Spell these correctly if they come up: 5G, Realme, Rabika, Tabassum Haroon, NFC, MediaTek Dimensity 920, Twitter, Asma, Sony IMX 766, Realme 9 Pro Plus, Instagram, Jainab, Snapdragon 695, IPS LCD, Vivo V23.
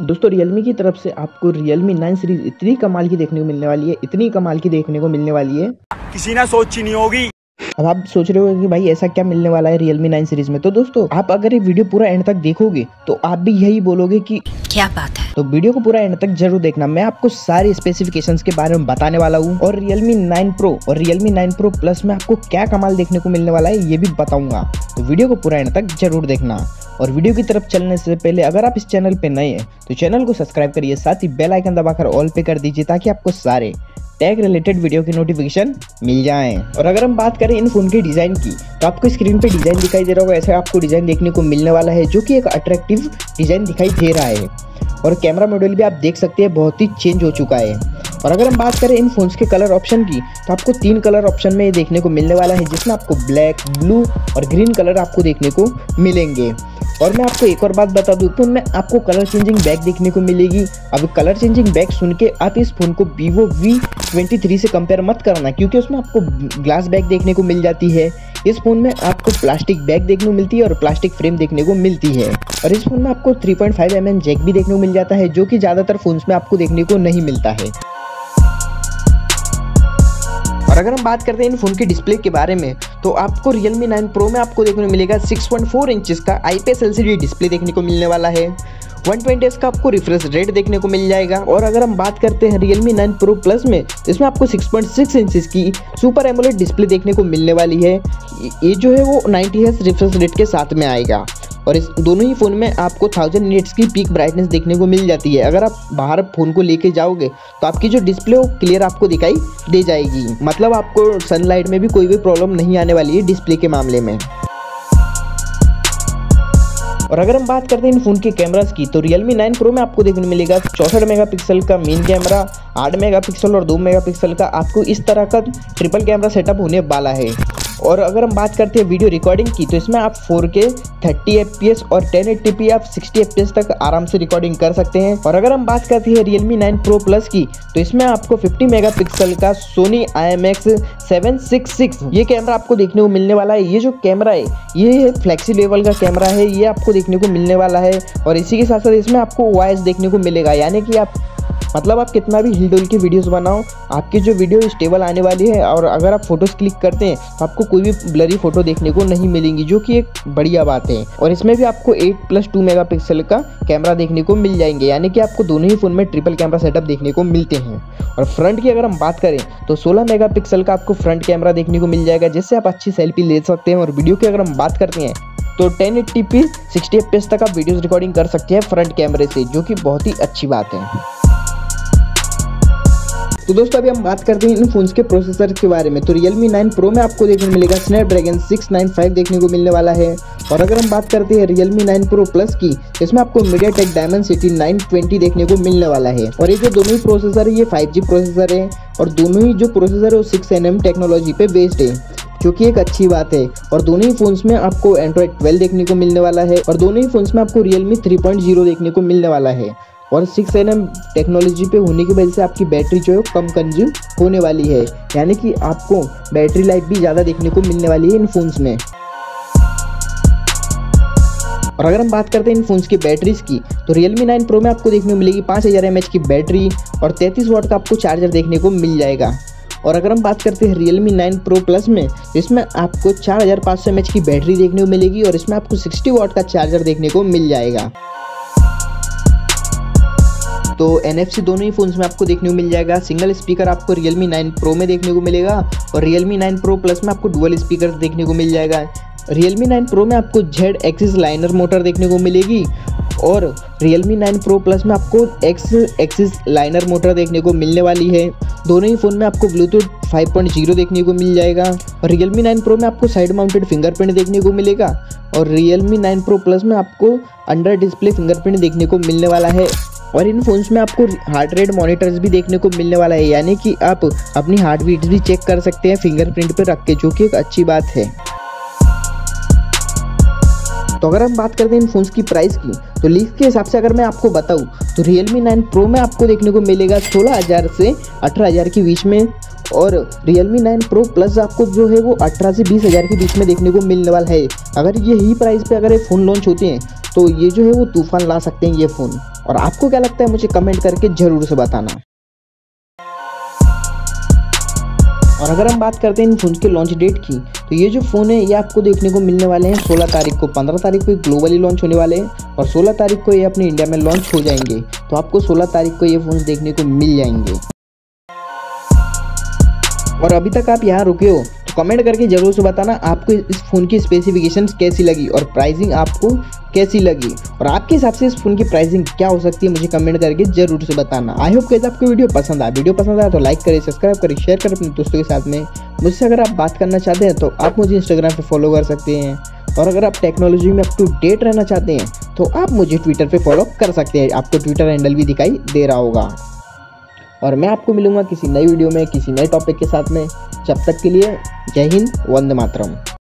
दोस्तों Realme की तरफ से आपको Realme 9 सीरीज इतनी कमाल की देखने को मिलने वाली है, इतनी कमाल की देखने को मिलने वाली है, किसी ने सोची नहीं होगी। अब आप सोच रहे हो कि भाई ऐसा क्या मिलने वाला है Realme 9 सीरीज में, तो दोस्तों आप अगर ये वीडियो पूरा एंड तक देखोगे तो आप भी यही बोलोगे कि क्या बात है। तो वीडियो को पूरा एंड तक जरूर देखना, मैं आपको सारी स्पेसिफिकेशंस के बारे में बताने वाला हूँ और Realme 9 Pro और Realme 9 Pro Plus में आपको क्या कमाल देखने को मिलने वाला है ये भी बताऊंगा। तो वीडियो को पूरा एंड तक जरूर देखना और वीडियो की तरफ चलने से पहले अगर आप इस चैनल पे नए हैं तो चैनल को सब्सक्राइब करिए, साथ ही बेल आइकन दबाकर ऑल पे कर दीजिए ताकि आपको सारे टैग रिलेटेड वीडियो की नोटिफिकेशन मिल जाएं। और अगर हम बात करें इन फ़ोन के डिज़ाइन की तो आपको स्क्रीन पे डिज़ाइन दिखाई दे रहा होगा, ऐसा आपको डिज़ाइन देखने को मिलने वाला है जो कि एक अट्रैक्टिव डिज़ाइन दिखाई दे रहा है। और कैमरा मॉड्यूल भी आप देख सकते हैं बहुत ही चेंज हो चुका है। और अगर हम बात करें इन फ़ोन्स के कलर ऑप्शन की तो आपको 3 कलर ऑप्शन में ये देखने को मिलने वाला है, जिसमें आपको ब्लैक, ब्लू और ग्रीन कलर आपको देखने को मिलेंगे। और मैं आपको एक और बात बता दूं तो मैं आपको कलर चेंजिंग बैग देखने को मिलेगी। अब कलर चेंजिंग बैग सुन के आप इस फ़ोन को Vivo V23 से कंपेयर मत करना, क्योंकि उसमें आपको ग्लास बैग देखने को मिल जाती है, इस फ़ोन में आपको प्लास्टिक बैग देखने को मिलती है और प्लास्टिक फ्रेम देखने को मिलती है। और इस फ़ोन में आपको 3.5 mm जैक भी देखने को मिल जाता है, जो कि ज़्यादातर फ़ोन्स में आपको देखने को नहीं मिलता है। और अगर हम बात करते हैं इन फ़ोन के डिस्प्ले के बारे में तो आपको Realme 9 Pro में आपको देखने को मिलेगा 6.4 इंचेस का IPS LCD डिस्प्ले देखने को मिलने वाला है, 120Hz का आपको रिफ्रेश रेट देखने को मिल जाएगा। और अगर हम बात करते हैं Realme 9 Pro Plus में, इसमें आपको 6.6 इंचेस की सुपर एमोलेड डिस्प्ले देखने को मिलने वाली है, ये जो है वो 90Hz रिफ्रेश रेट के साथ में आएगा। और इस दोनों ही फ़ोन में आपको 1000 nits की पीक ब्राइटनेस देखने को मिल जाती है। अगर आप बाहर फ़ोन को लेके जाओगे तो आपकी जो डिस्प्ले वो क्लियर आपको दिखाई दे जाएगी, मतलब आपको सनलाइट में भी कोई भी प्रॉब्लम नहीं आने वाली है डिस्प्ले के मामले में। और अगर हम बात करते हैं इन फ़ोन के कैमरास की तो Realme 9 Pro में आपको देखने मिलेगा 64 MP का मेन कैमरा, 8 MP और 2 MP का आपको इस तरह का ट्रिपल कैमरा सेटअप होने वाला है। और अगर हम बात करते हैं वीडियो रिकॉर्डिंग की तो इसमें आप 4K 30fps और 1080p आप 60fps तक आराम से रिकॉर्डिंग कर सकते हैं। और अगर हम बात करते हैं Realme 9 Pro Plus की तो इसमें आपको 50 MP का Sony IMX 766 ये कैमरा आपको देखने को मिलने वाला है। ये जो कैमरा है ये फ्लैक्सी लेवल का कैमरा है, ये आपको देखने को मिलने वाला है। और इसी के साथ साथ इसमें आपको वॉइस देखने को मिलेगा, यानी कि आप कितना भी हिल डुल की वीडियोस बनाओ आपकी जो वीडियो स्टेबल आने वाली है। और अगर आप फोटोज़ क्लिक करते हैं तो आपको कोई भी ब्लरी फ़ोटो देखने को नहीं मिलेंगी, जो कि एक बढ़िया बात है। और इसमें भी आपको 8+2 MP का कैमरा देखने को मिल जाएंगे, यानी कि आपको दोनों ही फ़ोन में ट्रिपल कैमरा सेटअप देखने को मिलते हैं। और फ्रंट की अगर हम बात करें तो 16 MP का आपको फ्रंट कैमरा देखने को मिल जाएगा, जिससे आप अच्छी सेल्फी ले सकते हैं। और वीडियो की अगर हम बात करते हैं तो 1080p 60fps तक आप वीडियोज़ रिकॉर्डिंग कर सकते हैं फ्रंट कैमरे से, जो कि बहुत ही अच्छी बात है। तो दोस्तों अभी हम बात करते हैं इन फोन्स के प्रोसेसर के बारे में तो Realme 9 Pro में आपको देखने को मिलेगा Snapdragon 695 देखने को मिलने वाला है। और अगर हम बात करते हैं Realme 9 Pro Plus की, इसमें आपको MediaTek Dimensity 920 देखने को मिलने वाला है। और ये जो दोनों ही प्रोसेसर है ये 5G प्रोसेसर है और दोनों ही जो प्रोसेसर है वो 6nm टेक्नोलॉजी पे बेस्ड है, जो कि एक अच्छी बात है। और दोनों ही फोन्स में आपको Android 12 देखने को मिलने वाला है और दोनों ही फोन्स में आपको Realme 3.0 देखने को मिलने वाला है। और 6nm टेक्नोलॉजी पे होने की वजह से आपकी बैटरी जो है कम कंज्यूम होने वाली है, यानी कि आपको बैटरी लाइफ भी ज़्यादा देखने को मिलने वाली है इन फ़ोन्स में। और अगर हम बात करते हैं इन फ़ोन्स की बैटरीज़ की तो Realme 9 Pro में आपको देखने को मिलेगी 5000 mAh की बैटरी और 33W का आपको चार्जर देखने को मिल जाएगा। और अगर हम बात करते हैं Realme 9 Pro Plus में, इसमें आपको 4500 mAh की बैटरी देखने को मिलेगी और इसमें आपको 60W का चार्जर देखने को मिल जाएगा। तो NFC दोनों ही फ़ोन्स में आपको देखने को मिल जाएगा। सिंगल स्पीकर आपको Realme 9 Pro में देखने को मिलेगा और Realme 9 Pro Plus में आपको डुअल स्पीकर देखने को मिल जाएगा। Realme 9 Pro में आपको Z-axis लाइनर मोटर देखने को मिलेगी और Realme 9 Pro Plus में आपको X-axis लाइनर मोटर देखने को मिलने वाली है। दोनों ही फ़ोन में आपको ब्लूटूथ 5.0 देखने को मिल जाएगा और Realme 9 Pro में आपको साइड माउंटेड फिंगरप्रिंट देखने को मिलेगा और Realme 9 Pro Plus में आपको अंडर डिस्प्ले फिंगरप्रिंट देखने को मिलने वाला है। और इन फ़ोन्स में आपको हार्ट रेट मॉनिटर्स भी देखने को मिलने वाला है, यानी कि आप अपनी हार्ट बीट भी चेक कर सकते हैं फिंगरप्रिंट पर रख के, जो कि एक अच्छी बात है। तो अगर हम बात करते हैं इन फ़ोन्स की प्राइस की तो लीक के हिसाब से अगर मैं आपको बताऊं तो Realme 9 Pro में आपको देखने को मिलेगा 16000 से 18000 के बीच में और Realme 9 Pro Plus आपको जो है वो 18 से 20000 के बीच में देखने को मिलने वाला है। अगर यही प्राइस पे अगर ये फ़ोन लॉन्च होते हैं तो ये जो है वो तूफान ला सकते हैं ये फ़ोन। और आपको क्या लगता है मुझे कमेंट करके जरूर से बताना। और अगर हम बात करते हैं इन फोन के लॉन्च डेट की, तो ये जो फ़ोन है ये आपको देखने को मिलने वाले हैं 16 तारीख को, 15 तारीख को ये ग्लोबली लॉन्च होने वाले हैं और 16 तारीख को ये अपने इंडिया में लॉन्च हो जाएंगे। तो आपको 16 तारीख को ये फ़ोन देखने को मिल जाएंगे। और अभी तक आप यहाँ रुके हो तो कमेंट करके ज़रूर से बताना आपको इस फ़ोन की स्पेसिफिकेशंस कैसी लगी और प्राइसिंग आपको कैसी लगी, और आपके हिसाब से इस फ़ोन की प्राइसिंग क्या हो सकती है मुझे कमेंट करके ज़रूर से बताना। आई होप गाइस आपको वीडियो पसंद आया तो लाइक करें, सब्सक्राइब करें, शेयर करें अपने दोस्तों के साथ में। मुझसे अगर आप बात करना चाहते हैं तो आप मुझे इंस्टाग्राम पर फॉलो कर सकते हैं, और अगर आप टेक्नोलॉजी में अप टू डेट रहना चाहते हैं तो आप मुझे ट्विटर पर फॉलो कर सकते हैं, आपको ट्विटर हैंडल भी दिखाई दे रहा होगा। और मैं आपको मिलूंगा किसी नई वीडियो में किसी नए टॉपिक के साथ में। जब तक के लिए जय हिंद, वंदे मातरम।